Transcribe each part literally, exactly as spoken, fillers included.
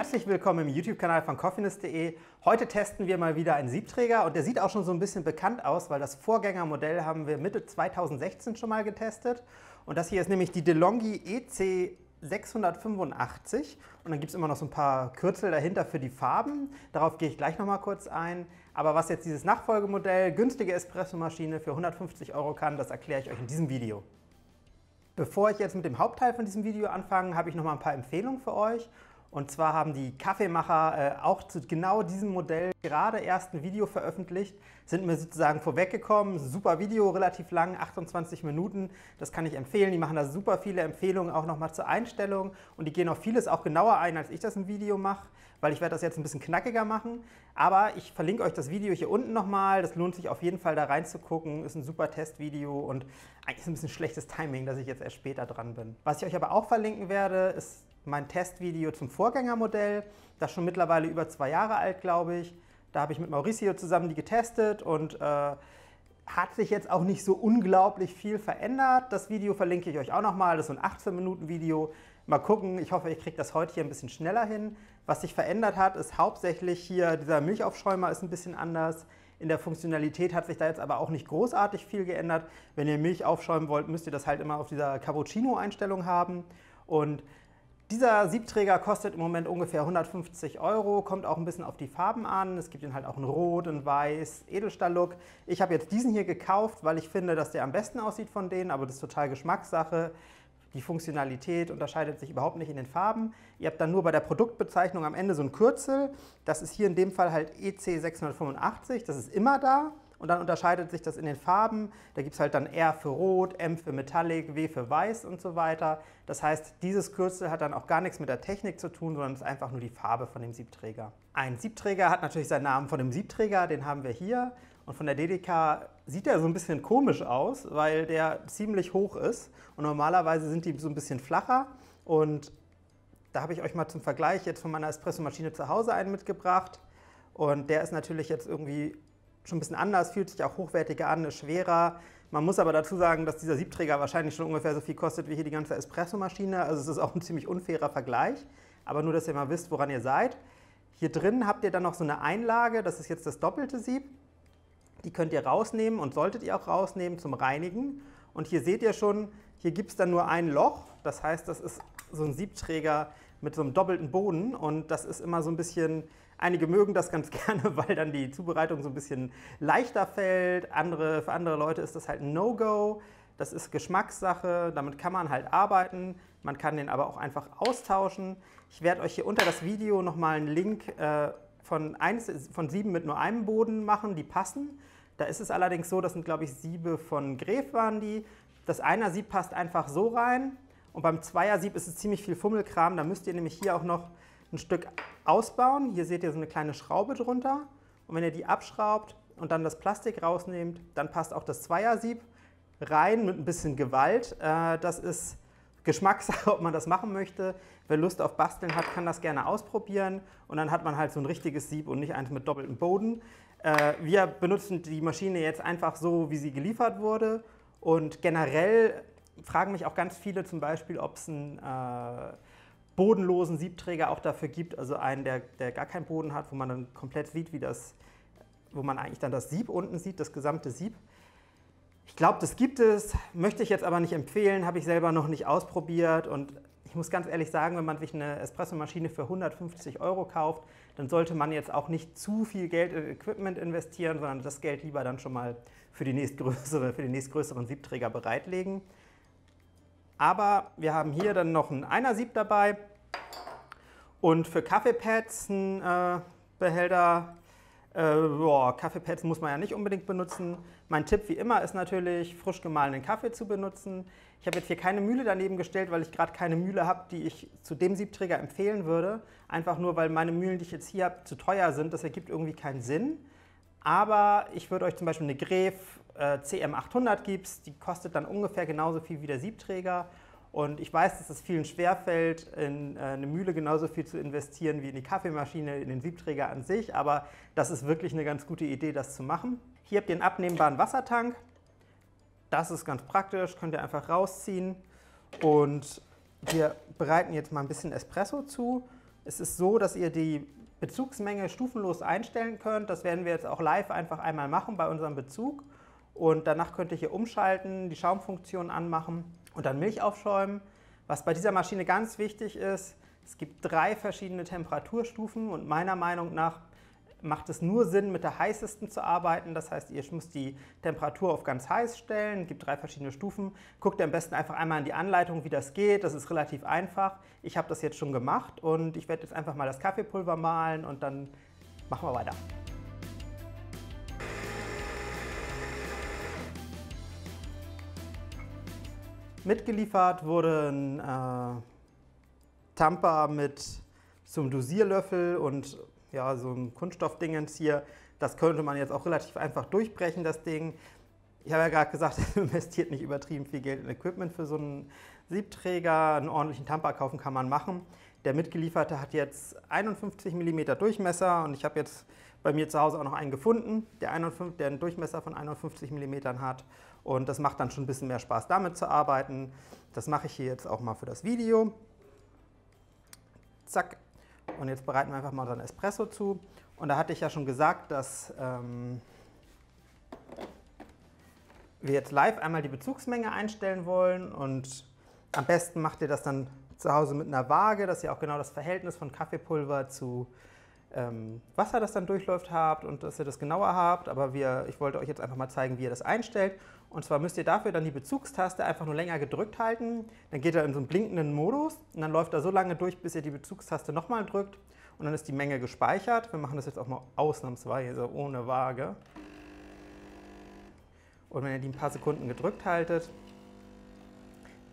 Herzlich willkommen im YouTube-Kanal von Coffeeness punkt de. Heute testen wir mal wieder einen Siebträger und der sieht auch schon so ein bisschen bekannt aus, weil das Vorgängermodell haben wir Mitte zweitausendsechzehn schon mal getestet. Und das hier ist nämlich die DeLonghi E C sechshundertfünfundachtzig und dann gibt es immer noch so ein paar Kürzel dahinter für die Farben. Darauf gehe ich gleich nochmal kurz ein. Aber was jetzt dieses Nachfolgemodell, günstige Espressomaschine für hundertfünfzig Euro kann, das erkläre ich euch in diesem Video. Bevor ich jetzt mit dem Hauptteil von diesem Video anfange, habe ich nochmal ein paar Empfehlungen für euch. Und zwar haben die Kaffeemacher äh, auch zu genau diesem Modell gerade erst ein Video veröffentlicht, sind mir sozusagen vorweggekommen. Super Video, relativ lang, achtundzwanzig Minuten, das kann ich empfehlen. Die machen da super viele Empfehlungen auch nochmal zur Einstellung und die gehen auf vieles auch genauer ein, als ich das im Video mache, weil ich werde das jetzt ein bisschen knackiger machen. Aber ich verlinke euch das Video hier unten nochmal, das lohnt sich auf jeden Fall da reinzugucken, ist ein super Testvideo und eigentlich ist ein bisschen schlechtes Timing, dass ich jetzt erst später dran bin. Was ich euch aber auch verlinken werde, ist mein Testvideo zum Vorgängermodell, das schon mittlerweile über zwei Jahre alt, glaube ich. Da habe ich mit Mauricio zusammen die getestet und äh, hat sich jetzt auch nicht so unglaublich viel verändert. Das Video verlinke ich euch auch nochmal, das ist so ein achtzehn Minuten Video. Mal gucken, ich hoffe, ich kriege das heute hier ein bisschen schneller hin. Was sich verändert hat, ist hauptsächlich hier, dieser Milchaufschäumer ist ein bisschen anders. In der Funktionalität hat sich da jetzt aber auch nicht großartig viel geändert. Wenn ihr Milch aufschäumen wollt, müsst ihr das halt immer auf dieser Cappuccino-Einstellung haben. Und dieser Siebträger kostet im Moment ungefähr hundertfünfzig Euro, kommt auch ein bisschen auf die Farben an. Es gibt ihn halt auch in Rot, in Weiß, Edelstahl-Look. Ich habe jetzt diesen hier gekauft, weil ich finde, dass der am besten aussieht von denen, aber das ist total Geschmackssache. Die Funktionalität unterscheidet sich überhaupt nicht in den Farben. Ihr habt dann nur bei der Produktbezeichnung am Ende so ein Kürzel. Das ist hier in dem Fall halt E C sechshundertfünfundachtzig, das ist immer da. Und dann unterscheidet sich das in den Farben. Da gibt es halt dann R für Rot, M für Metallic, W für Weiß und so weiter. Das heißt, dieses Kürzel hat dann auch gar nichts mit der Technik zu tun, sondern ist einfach nur die Farbe von dem Siebträger. Ein Siebträger hat natürlich seinen Namen von dem Siebträger, den haben wir hier. Und von der Dedica sieht er so ein bisschen komisch aus, weil der ziemlich hoch ist. Und normalerweise sind die so ein bisschen flacher. Und da habe ich euch mal zum Vergleich jetzt von meiner Espressomaschine zu Hause einen mitgebracht. Und der ist natürlich jetzt irgendwie schon ein bisschen anders, fühlt sich auch hochwertiger an, ist schwerer. Man muss aber dazu sagen, dass dieser Siebträger wahrscheinlich schon ungefähr so viel kostet wie hier die ganze Espressomaschine. Also es ist auch ein ziemlich unfairer Vergleich. Aber nur, dass ihr mal wisst, woran ihr seid. Hier drin habt ihr dann noch so eine Einlage, das ist jetzt das doppelte Sieb. Die könnt ihr rausnehmen und solltet ihr auch rausnehmen zum Reinigen. Und hier seht ihr schon, hier gibt es dann nur ein Loch. Das heißt, das ist so ein Siebträger mit so einem doppelten Boden und das ist immer so ein bisschen... Einige mögen das ganz gerne, weil dann die Zubereitung so ein bisschen leichter fällt. Andere, für andere Leute ist das halt ein No-Go. Das ist Geschmackssache, damit kann man halt arbeiten. Man kann den aber auch einfach austauschen. Ich werde euch hier unter das Video nochmal einen Link äh, von, eins, von sieben mit nur einem Boden machen, die passen. Da ist es allerdings so, das sind glaube ich Siebe von Gräf waren die. Das einer Sieb passt einfach so rein und beim Zweier-Sieb ist es ziemlich viel Fummelkram. Da müsst ihr nämlich hier auch noch ein Stück ausbauen. Hier seht ihr so eine kleine Schraube drunter und wenn ihr die abschraubt und dann das Plastik rausnehmt, dann passt auch das Zweier-Sieb rein mit ein bisschen Gewalt. Das ist Geschmackssache, ob man das machen möchte. Wer Lust auf Basteln hat, kann das gerne ausprobieren und dann hat man halt so ein richtiges Sieb und nicht eins mit doppeltem Boden. Wir benutzen die Maschine jetzt einfach so, wie sie geliefert wurde und generell fragen mich auch ganz viele zum Beispiel, ob es ein bodenlosen Siebträger auch dafür gibt, also einen, der, der gar keinen Boden hat, wo man dann komplett sieht, wie das, wo man eigentlich dann das Sieb unten sieht, das gesamte Sieb. Ich glaube, das gibt es, möchte ich jetzt aber nicht empfehlen, habe ich selber noch nicht ausprobiert und ich muss ganz ehrlich sagen, wenn man sich eine Espressomaschine für hundertfünfzig Euro kauft, dann sollte man jetzt auch nicht zu viel Geld in Equipment investieren, sondern das Geld lieber dann schon mal für die nächstgrößere, für den nächstgrößeren Siebträger bereitlegen. Aber wir haben hier dann noch ein Einer-Sieb dabei. Und für Kaffeepads ein äh, Behälter, äh, boah, Kaffeepads muss man ja nicht unbedingt benutzen. Mein Tipp wie immer ist natürlich, frisch gemahlenen Kaffee zu benutzen. Ich habe jetzt hier keine Mühle daneben gestellt, weil ich gerade keine Mühle habe, die ich zu dem Siebträger empfehlen würde. Einfach nur, weil meine Mühlen, die ich jetzt hier habe, zu teuer sind. Das ergibt irgendwie keinen Sinn. Aber ich würde euch zum Beispiel eine Gräf äh, C M achthundert gibt's, die kostet dann ungefähr genauso viel wie der Siebträger. Und ich weiß, dass es vielen schwerfällt, in eine Mühle genauso viel zu investieren wie in die Kaffeemaschine, in den Siebträger an sich. Aber das ist wirklich eine ganz gute Idee, das zu machen. Hier habt ihr einen abnehmbaren Wassertank. Das ist ganz praktisch, könnt ihr einfach rausziehen. Und wir bereiten jetzt mal ein bisschen Espresso zu. Es ist so, dass ihr die Bezugsmenge stufenlos einstellen könnt. Das werden wir jetzt auch live einfach einmal machen bei unserem Bezug. Und danach könnt ihr hier umschalten, die Schaumfunktion anmachen und dann Milch aufschäumen. Was bei dieser Maschine ganz wichtig ist, es gibt drei verschiedene Temperaturstufen und meiner Meinung nach macht es nur Sinn, mit der heißesten zu arbeiten. Das heißt, ihr müsst die Temperatur auf ganz heiß stellen. Es gibt drei verschiedene Stufen. Guckt am besten einfach einmal in die Anleitung, wie das geht. Das ist relativ einfach. Ich habe das jetzt schon gemacht und ich werde jetzt einfach mal das Kaffeepulver mahlen und dann machen wir weiter. Mitgeliefert wurde ein äh, Tamper mit so einem Dosierlöffel und ja, so ein Kunststoffdingens hier, das könnte man jetzt auch relativ einfach durchbrechen, das Ding. Ich habe ja gerade gesagt, investiert nicht übertrieben viel Geld in Equipment für so einen Siebträger. Einen ordentlichen Tamper kaufen kann man machen. Der mitgelieferte hat jetzt einundfünfzig Millimeter Durchmesser und ich habe jetzt bei mir zu Hause auch noch einen gefunden, der, einundfünfzig, der einen Durchmesser von einundfünfzig Millimeter hat. Und das macht dann schon ein bisschen mehr Spaß, damit zu arbeiten. Das mache ich hier jetzt auch mal für das Video. Zack. Und jetzt bereiten wir einfach mal unseren Espresso zu. Und da hatte ich ja schon gesagt, dass ähm, wir jetzt live einmal die Bezugsmenge einstellen wollen. Und am besten macht ihr das dann zu Hause mit einer Waage, dass ihr auch genau das Verhältnis von Kaffeepulver zu ähm, Wasser, das dann durchläuft, habt und dass ihr das genauer habt. Aber wir, ich wollte euch jetzt einfach mal zeigen, wie ihr das einstellt. Und zwar müsst ihr dafür dann die Bezugstaste einfach nur länger gedrückt halten. Dann geht er in so einen blinkenden Modus und dann läuft er so lange durch, bis ihr die Bezugstaste nochmal drückt. Und dann ist die Menge gespeichert. Wir machen das jetzt auch mal ausnahmsweise ohne Waage. Und wenn ihr die ein paar Sekunden gedrückt haltet,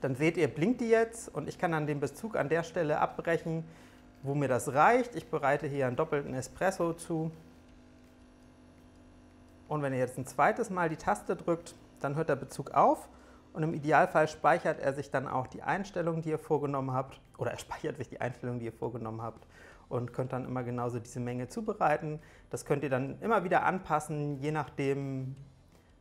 dann seht ihr, blinkt die jetzt. Und ich kann dann den Bezug an der Stelle abbrechen, wo mir das reicht. Ich bereite hier einen doppelten Espresso zu. Und wenn ihr jetzt ein zweites Mal die Taste drückt, dann hört der Bezug auf und im Idealfall speichert er sich dann auch die Einstellung, die ihr vorgenommen habt, oder er speichert sich die Einstellung, die ihr vorgenommen habt und könnt dann immer genauso diese Menge zubereiten. Das könnt ihr dann immer wieder anpassen, je nachdem,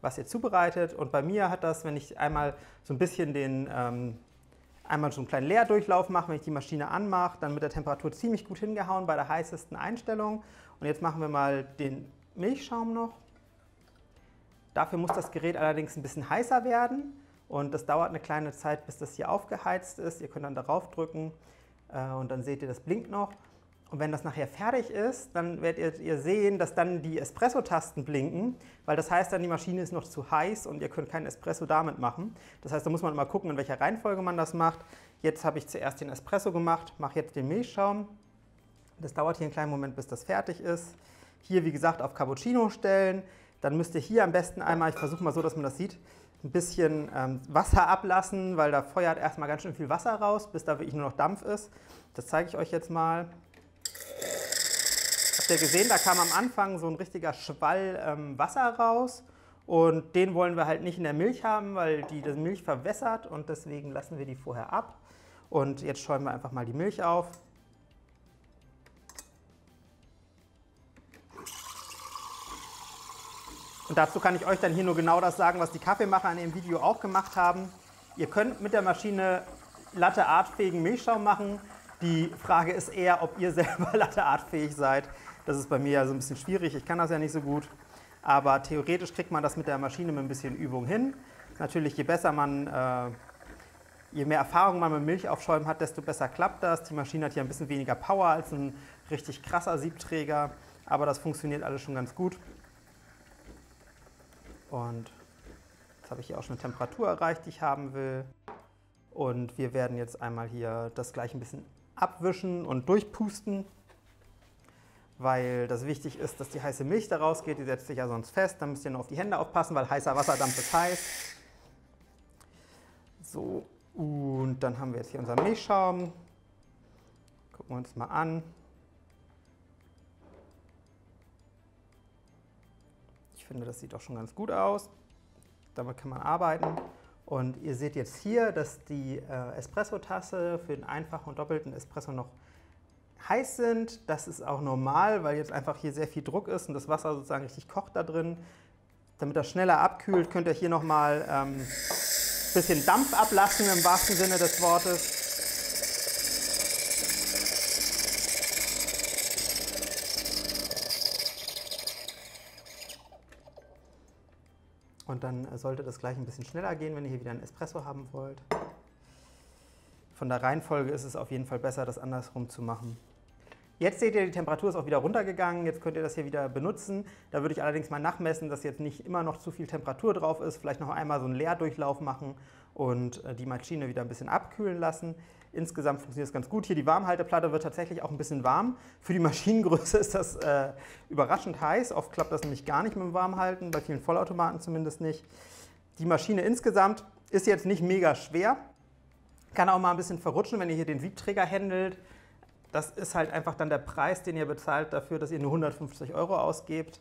was ihr zubereitet. Und bei mir hat das, wenn ich einmal so ein bisschen den, ähm, einmal so einen kleinen Leerdurchlauf mache, wenn ich die Maschine anmache, dann mit der Temperatur ziemlich gut hingehauen bei der heißesten Einstellung. Und jetzt machen wir mal den Milchschaum noch. Dafür muss das Gerät allerdings ein bisschen heißer werden und das dauert eine kleine Zeit, bis das hier aufgeheizt ist. Ihr könnt dann darauf drücken und dann seht ihr, das blinkt noch. Und wenn das nachher fertig ist, dann werdet ihr sehen, dass dann die Espresso-Tasten blinken, weil das heißt dann, die Maschine ist noch zu heiß und ihr könnt keinen Espresso damit machen. Das heißt, da muss man immer gucken, in welcher Reihenfolge man das macht. Jetzt habe ich zuerst den Espresso gemacht, mache jetzt den Milchschaum. Das dauert hier einen kleinen Moment, bis das fertig ist. Hier, wie gesagt, auf Cappuccino stellen. Dann müsst ihr hier am besten einmal, ich versuche mal so, dass man das sieht, ein bisschen ähm, Wasser ablassen, weil da feuert erstmal ganz schön viel Wasser raus, bis da wirklich nur noch Dampf ist. Das zeige ich euch jetzt mal. Habt ihr gesehen, da kam am Anfang so ein richtiger Schwall ähm, Wasser raus und den wollen wir halt nicht in der Milch haben, weil die das Milch verwässert und deswegen lassen wir die vorher ab. Und jetzt schäumen wir einfach mal die Milch auf. Und dazu kann ich euch dann hier nur genau das sagen, was die Kaffeemacher in dem Video auch gemacht haben. Ihr könnt mit der Maschine Latte-Art-fähigen Milchschaum machen. Die Frage ist eher, ob ihr selber Latte-Art-fähig seid. Das ist bei mir ja so ein bisschen schwierig. Ich kann das ja nicht so gut. Aber theoretisch kriegt man das mit der Maschine mit ein bisschen Übung hin. Natürlich, je besser man, äh, je mehr Erfahrung man mit Milch aufschäumen hat, desto besser klappt das. Die Maschine hat hier ein bisschen weniger Power als ein richtig krasser Siebträger. Aber das funktioniert alles schon ganz gut. Und jetzt habe ich hier auch schon eine Temperatur erreicht, die ich haben will. Und wir werden jetzt einmal hier das gleich ein bisschen abwischen und durchpusten, weil das wichtig ist, dass die heiße Milch da rausgeht. Die setzt sich ja sonst fest. Dann müsst ihr nur auf die Hände aufpassen, weil heißer Wasserdampf ist heiß. So, und dann haben wir jetzt hier unseren Milchschaum. Gucken wir uns mal an. Ich finde, das sieht auch schon ganz gut aus. Damit kann man arbeiten. Und ihr seht jetzt hier, dass die äh, Espresso-Tasse für den einfachen und doppelten Espresso noch heiß sind. Das ist auch normal, weil jetzt einfach hier sehr viel Druck ist und das Wasser sozusagen richtig kocht da drin. Damit das schneller abkühlt, könnt ihr hier nochmal ähm, ein bisschen Dampf ablassen, im wahrsten Sinne des Wortes. Und dann sollte das gleich ein bisschen schneller gehen, wenn ihr hier wieder einen Espresso haben wollt. Von der Reihenfolge ist es auf jeden Fall besser, das andersrum zu machen. Jetzt seht ihr, die Temperatur ist auch wieder runtergegangen, jetzt könnt ihr das hier wieder benutzen. Da würde ich allerdings mal nachmessen, dass jetzt nicht immer noch zu viel Temperatur drauf ist. Vielleicht noch einmal so einen Leerdurchlauf machen und die Maschine wieder ein bisschen abkühlen lassen. Insgesamt funktioniert es ganz gut. Hier die Warmhalteplatte wird tatsächlich auch ein bisschen warm. Für die Maschinengröße ist das äh, überraschend heiß. Oft klappt das nämlich gar nicht mit dem Warmhalten, bei vielen Vollautomaten zumindest nicht. Die Maschine insgesamt ist jetzt nicht mega schwer. Kann auch mal ein bisschen verrutschen, wenn ihr hier den Siebträger händelt. Das ist halt einfach dann der Preis, den ihr bezahlt dafür, dass ihr nur hundertfünfzig Euro ausgebt.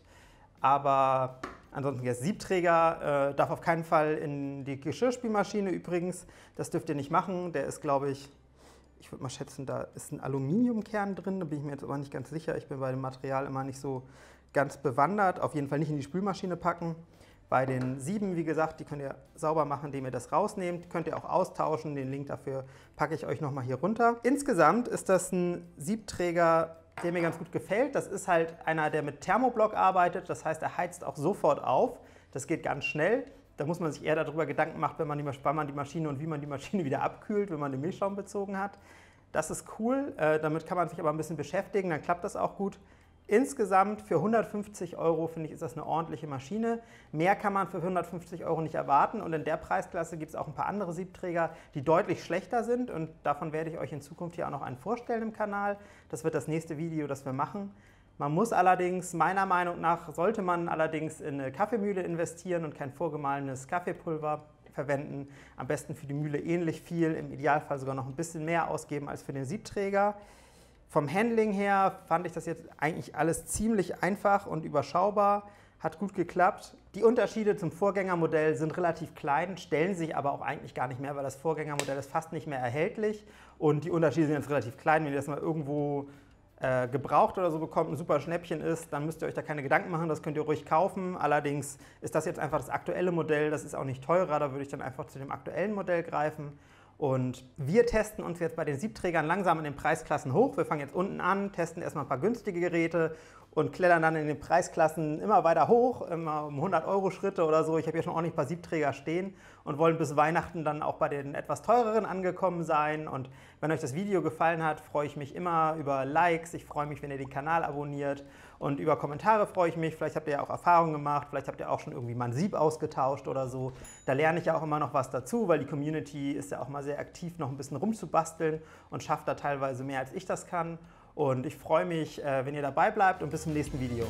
Aber ansonsten der Siebträger äh, darf auf keinen Fall in die Geschirrspülmaschine übrigens. Das dürft ihr nicht machen. Der ist, glaube ich, ich würde mal schätzen, da ist ein Aluminiumkern drin. Da bin ich mir jetzt aber nicht ganz sicher. Ich bin bei dem Material immer nicht so ganz bewandert. Auf jeden Fall nicht in die Spülmaschine packen. Bei den Sieben, wie gesagt, die könnt ihr sauber machen, indem ihr das rausnehmt. Könnt ihr auch austauschen. Den Link dafür packe ich euch nochmal hier runter. Insgesamt ist das ein Siebträger, der mir ganz gut gefällt. Das ist halt einer, der mit Thermoblock arbeitet. Das heißt, er heizt auch sofort auf. Das geht ganz schnell. Da muss man sich eher darüber Gedanken machen, wenn man die, wann man die Maschine und wie man die Maschine wieder abkühlt, wenn man den Milchschaum bezogen hat. Das ist cool. Äh, damit kann man sich aber ein bisschen beschäftigen. Dann klappt das auch gut. Insgesamt für hundertfünfzig Euro, finde ich, ist das eine ordentliche Maschine. Mehr kann man für hundertfünfzig Euro nicht erwarten. Und in der Preisklasse gibt es auch ein paar andere Siebträger, die deutlich schlechter sind. Und davon werde ich euch in Zukunft hier auch noch einen vorstellen im Kanal. Das wird das nächste Video, das wir machen. Man muss allerdings, meiner Meinung nach, sollte man allerdings in eine Kaffeemühle investieren und kein vorgemahlenes Kaffeepulver verwenden. Am besten für die Mühle ähnlich viel, im Idealfall sogar noch ein bisschen mehr ausgeben als für den Siebträger. Vom Handling her fand ich das jetzt eigentlich alles ziemlich einfach und überschaubar, hat gut geklappt. Die Unterschiede zum Vorgängermodell sind relativ klein, stellen sich aber auch eigentlich gar nicht mehr, weil das Vorgängermodell ist fast nicht mehr erhältlich und die Unterschiede sind jetzt relativ klein. Wenn ihr das mal irgendwo äh, gebraucht oder so bekommt, ein super Schnäppchen ist, dann müsst ihr euch da keine Gedanken machen, das könnt ihr ruhig kaufen. Allerdings ist das jetzt einfach das aktuelle Modell, das ist auch nicht teurer, da würde ich dann einfach zu dem aktuellen Modell greifen. Und wir testen uns jetzt bei den Siebträgern langsam in den Preisklassen hoch. Wir fangen jetzt unten an, testen erstmal ein paar günstige Geräte und klettern dann in den Preisklassen immer weiter hoch, immer um hundert Euro Schritte oder so. Ich habe hier schon ordentlich ein paar Siebträger stehen und wollen bis Weihnachten dann auch bei den etwas teureren angekommen sein. Und wenn euch das Video gefallen hat, freue ich mich immer über Likes. Ich freue mich, wenn ihr den Kanal abonniert und über Kommentare freue ich mich. Vielleicht habt ihr ja auch Erfahrungen gemacht, vielleicht habt ihr auch schon irgendwie mal ein Sieb ausgetauscht oder so. Da lerne ich ja auch immer noch was dazu, weil die Community ist ja auch mal sehr aktiv, noch ein bisschen rumzubasteln und schafft da teilweise mehr, als ich das kann. Und ich freue mich, wenn ihr dabei bleibt und bis zum nächsten Video.